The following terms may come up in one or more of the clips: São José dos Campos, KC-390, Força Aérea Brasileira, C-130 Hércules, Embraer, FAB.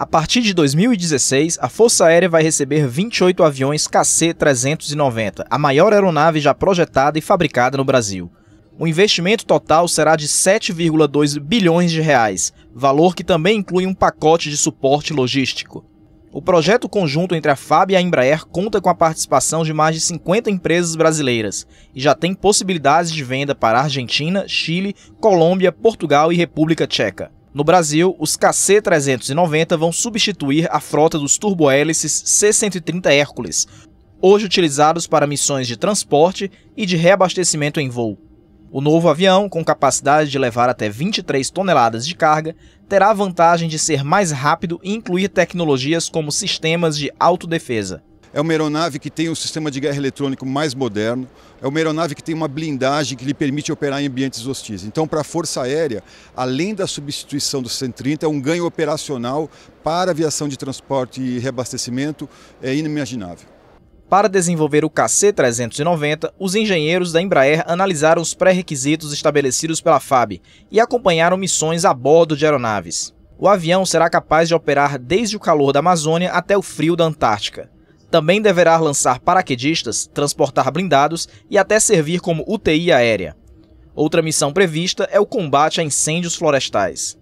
A partir de 2016, a Força Aérea vai receber 28 aviões KC-390, a maior aeronave já projetada e fabricada no Brasil. O investimento total será de 7,2 bilhões de reais, valor que também inclui um pacote de suporte logístico. O projeto conjunto entre a FAB e a Embraer conta com a participação de mais de 50 empresas brasileiras e já tem possibilidades de venda para Argentina, Chile, Colômbia, Portugal e República Tcheca. No Brasil, os KC-390 vão substituir a frota dos turbohélices C-130 Hércules, hoje utilizados para missões de transporte e de reabastecimento em voo. O novo avião, com capacidade de levar até 23 toneladas de carga, terá a vantagem de ser mais rápido e incluir tecnologias como sistemas de autodefesa. É uma aeronave que tem um sistema de guerra eletrônico mais moderno, é uma aeronave que tem uma blindagem que lhe permite operar em ambientes hostis. Então, para a Força Aérea, além da substituição do C-130, é um ganho operacional para a aviação de transporte e reabastecimento, é inimaginável. Para desenvolver o KC-390, os engenheiros da Embraer analisaram os pré-requisitos estabelecidos pela FAB e acompanharam missões a bordo de aeronaves. O avião será capaz de operar desde o calor da Amazônia até o frio da Antártica. Também deverá lançar paraquedistas, transportar blindados e até servir como UTI aérea. Outra missão prevista é o combate a incêndios florestais.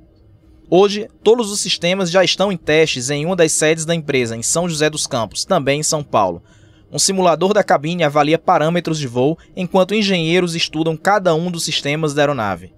Hoje, todos os sistemas já estão em testes em uma das sedes da empresa, em São José dos Campos, também em São Paulo. Um simulador da cabine avalia parâmetros de voo, enquanto engenheiros estudam cada um dos sistemas da aeronave.